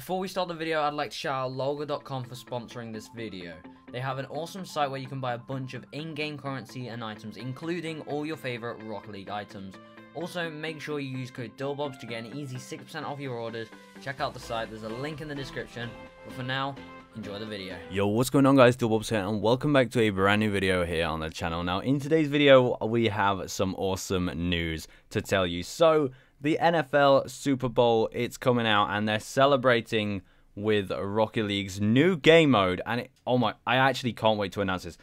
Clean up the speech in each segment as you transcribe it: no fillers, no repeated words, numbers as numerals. Before we start the video, I'd like to shout out Logo.com for sponsoring this video. They have an awesome site where you can buy a bunch of in-game currency and items, including all your favorite Rocket League items. Also, make sure you use code Dylbobz to get an easy 6% off your orders. Check out the site, there's a link in the description. But for now, enjoy the video. Yo, what's going on guys, Dylbobz here and welcome back to a brand new video here on the channel. Now in today's video, we have some awesome news to tell you. So, the NFL Super Bowl, it's coming out and they're celebrating with Rocket League's new game mode. And oh my, I actually can't wait to announce this.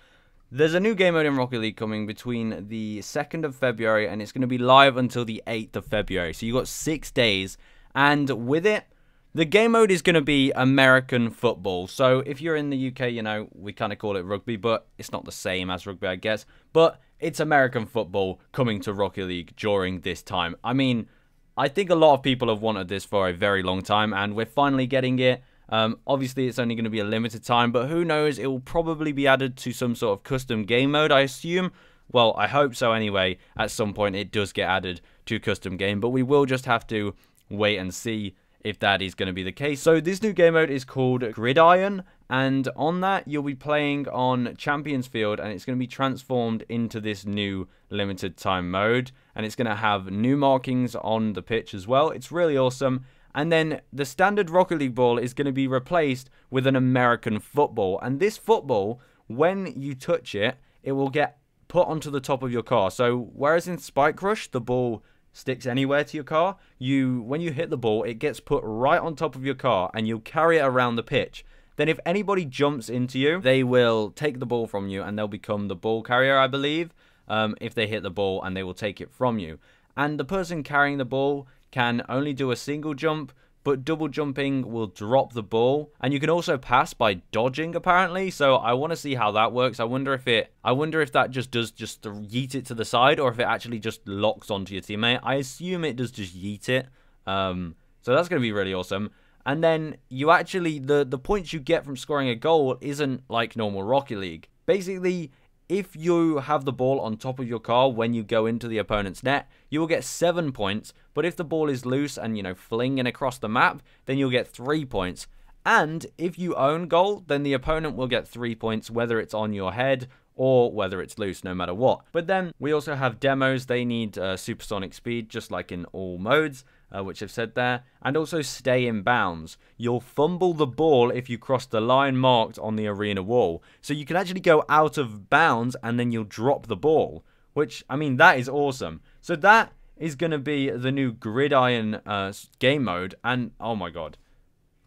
There's a new game mode in Rocket League coming between the 2nd of February and it's going to be live until the 8th of February. So you've got 6 days, and with it, the game mode is going to be American football. So if you're in the UK, you know, we kind of call it rugby, but it's not the same as rugby, I guess. But it's American football coming to Rocket League during this time. I mean, I think a lot of people have wanted this for a very long time, and we're finally getting it. Obviously, it's only going to be a limited time, but who knows? It will probably be added to some sort of custom game mode, I assume. Well, I hope so anyway. At some point, it does get added to custom game, but we will just have to wait and see if that is going to be the case. So this new game mode is called Gridiron, and on that you'll be playing on Champions Field, and it's going to be transformed into this new limited time mode, and it's going to have new markings on the pitch as well. It's really awesome. And then the standard Rocket League ball is going to be replaced with an American football, and this football, when you touch it, it will get put onto the top of your car. So whereas in Spike Rush the ball sticks anywhere to your car, when you hit the ball, it gets put right on top of your car and you'll carry it around the pitch. Then if anybody jumps into you, they will take the ball from you and they'll become the ball carrier, I believe, if they hit the ball, and they will take it from you. And the person carrying the ball can only do a single jump, but double jumping will drop the ball. And you can also pass by dodging, apparently. So I want to see how that works. I wonder if that just does just yeet it to the side, or if it actually just locks onto your teammate. I assume it does just yeet it. So that's going to be really awesome. And then you actually, the points you get from scoring a goal isn't like normal Rocket League. Basically, if you have the ball on top of your car when you go into the opponent's net, you will get 7 points. But if the ball is loose and, you know, flinging across the map, then you'll get 3 points. And if you own goal, then the opponent will get 3 points, whether it's on your head or whether it's loose, no matter what. But then we also have demos. They need supersonic speed, just like in all modes, which I've said there. And also stay in bounds. You'll fumble the ball if you cross the line marked on the arena wall. So you can actually go out of bounds and then you'll drop the ball, which, I mean, that is awesome. So that is going to be the new Gridiron game mode. And oh my god,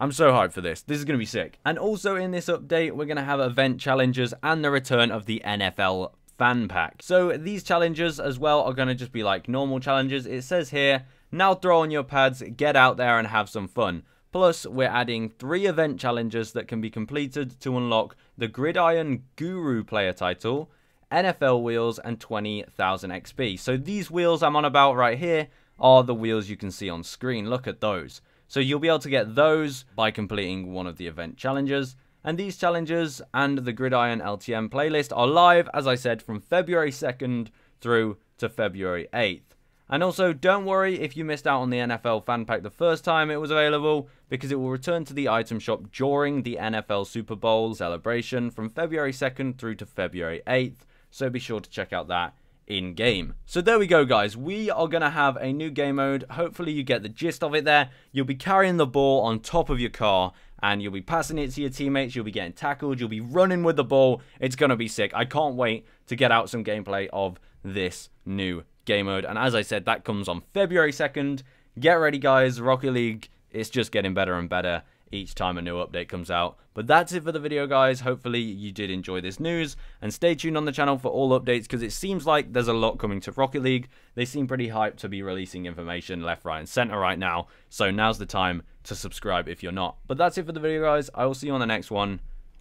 I'm so hyped for this. This is going to be sick. And also in this update, we're going to have event challenges and the return of the NFL fan pack. So these challenges as well are going to just be like normal challenges. It says here, now throw on your pads, get out there and have some fun. Plus, we're adding 3 event challenges that can be completed to unlock the Gridiron Guru player title, NFL wheels, and 20,000 XP. So these wheels I'm on about right here are the wheels you can see on screen. Look at those. So you'll be able to get those by completing one of the event challenges. And these challenges and the Gridiron LTM playlist are live, as I said, from February 2nd through to February 8th. And also, don't worry if you missed out on the NFL fan pack the first time it was available, because it will return to the item shop during the NFL Super Bowl celebration from February 2nd through to February 8th, so be sure to check out that in-game. So there we go, guys. We are going to have a new game mode. Hopefully you get the gist of it there. You'll be carrying the ball on top of your car, and you'll be passing it to your teammates, you'll be getting tackled, you'll be running with the ball. It's going to be sick. I can't wait to get out some gameplay of this new game mode, and as I said, that comes on February 2nd. Get ready guys, Rocket League, it's just getting better and better each time a new update comes out. But that's it for the video guys. Hopefully you did enjoy this news, and stay tuned on the channel for all updates, because it seems like there's a lot coming to Rocket League. They seem pretty hyped to be releasing information left, right and center right now, so now's the time to subscribe if you're not. But that's it for the video guys. I will see you on the next one.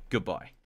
Goodbye.